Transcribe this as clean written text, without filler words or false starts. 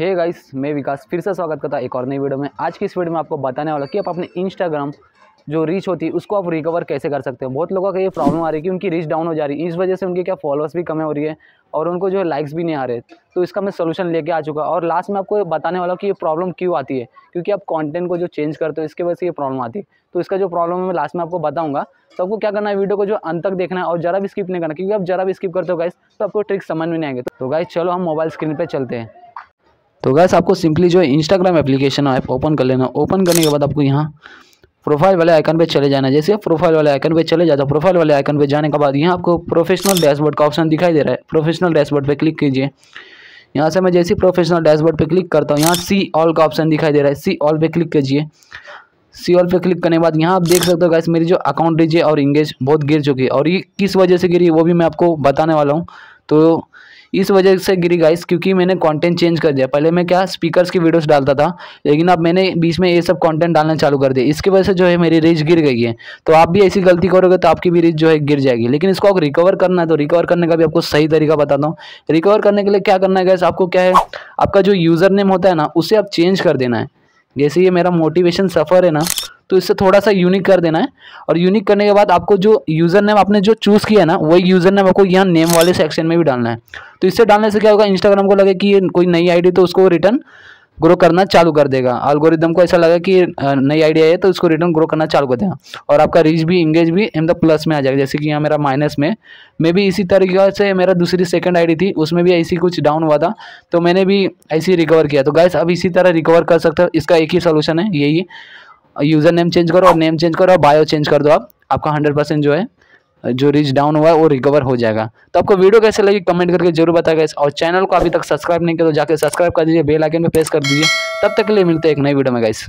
Hey guys, मैं विकास फिर से स्वागत करता एक और नई वीडियो में। आज की इस वीडियो में आपको बताने वाला कि आप अपने इंस्टाग्राम जो रीच होती है उसको आप रिकवर कैसे कर सकते हो। बहुत लोगों का ये प्रॉब्लम आ रही है कि उनकी रीच डाउन हो जा रही है, इस वजह से उनके क्या फॉलोअर्स भी कम हो रही है और उनको जो है लाइक्स भी नहीं आ रहे। तो इसका मैं सोल्यूशन लेके आ चुका और लास्ट में आपको बताने वाला कि ये प्रॉब्लम क्यों आती है, क्योंकि आप कंटेंट को जो चेंज करते हो इसके वजह से ये प्रॉब्लम आती है। तो इसका जो प्रॉब्लम है मैं लास्ट में आपको बताऊंगा। तो आपको क्या करना है, वीडियो को जो अंत तक देखना है और ज़रा भी स्किप नहीं करना, क्योंकि आप ज़रा भी स्किप करते हो गाइस तो आपको ट्रिक्स समझ में नहीं आएंगे। तो गाइस चलो हम मोबाइल स्क्रीन पर चलते हैं। तो गाइस आपको सिंपली जो इंस्टाग्राम एप्लीकेशन ऐप ओपन कर लेना। ओपन करने के बाद आपको यहाँ प्रोफाइल वाले आइकन पे चले जाना। जैसे प्रोफाइल वाले आइकन पे चले जाता, प्रोफाइल वाले आइकन पे जाने के बाद यहाँ आपको प्रोफेशनल डैशबोर्ड का ऑप्शन दिखाई दे रहा है। प्रोफेशनल डैशबोर्ड पे क्लिक कीजिए। यहाँ से मैं जैसे प्रोफेशनल डैशबोर्ड पे क्लिक करता हूँ, यहाँ सी ऑल का ऑप्शन दिखाई दे रहा है। सी ऑल पे क्लिक कीजिए। सी ऑल पे क्लिक करने के बाद यहाँ आप देख सकते हो गाइस मेरी जो अकाउंट रीच और इंगेज बहुत गिर चुकी है, और ये किस वजह से गिरी वो भी मैं आपको बताने वाला हूँ। तो इस वजह से गिरी गाइस क्योंकि मैंने कंटेंट चेंज कर दिया। पहले मैं क्या स्पीकर्स की वीडियोस डालता था, लेकिन अब मैंने बीच में ये सब कंटेंट डालना चालू कर दिया। इसकी वजह से जो है मेरी रीच गिर गई है। तो आप भी ऐसी गलती करोगे तो आपकी भी रीच जो है गिर जाएगी। लेकिन इसको आप रिकवर करना है, तो रिकवर करने का भी आपको सही तरीका बताता हूँ। रिकवर करने के लिए क्या करना है गाइस, आपको क्या है, आपका जो यूज़र नेम होता है ना उसे आप चेंज कर देना है। जैसे ये मेरा मोटिवेशन सफ़र है ना, तो इससे थोड़ा सा यूनिक कर देना है। और यूनिक करने के बाद आपको जो यूज़र नेम आपने जो चूज़ किया है ना, वही यूज़र नेम आपको यहाँ नेम वाले सेक्शन में भी डालना है। तो इससे डालने से क्या होगा, इंस्टाग्राम को लगे कि ये कोई नई आईडी, तो उसको रिटर्न ग्रो करना चालू कर देगा। एल्गोरिदम को ऐसा लगा कि नई आइडिया है तो इसको रिटर्न ग्रो करना चालू कर देगा, और आपका रीच भी इंगेज भी मतलब प्लस में आ जाएगा। जैसे कि यहाँ मेरा माइनस में भी इसी तरीके से मेरा दूसरी सेकंड आईडी थी, उसमें भी ऐसी कुछ डाउन हुआ था, तो मैंने भी ऐसी रिकवर किया। तो गाइस अब इसी तरह रिकवर कर सकते हो। इसका एक ही सोल्यूशन है, यही यूज़र नेम चेंज करो और नेम चेंज करो और बायो चेंज कर दो आप, आपका 100% जो है जो रीच डाउन हुआ है वो रिकवर हो जाएगा। तो आपको वीडियो कैसे लगी कमेंट करके जरूर बताएगा, और चैनल को अभी तक सब्सक्राइब नहीं किया तो जाकर सब्सक्राइब कर दीजिए, बेल आइकन पे प्रेस कर दीजिए। तब तक के लिए मिलते हैं एक नई वीडियो में गाइस।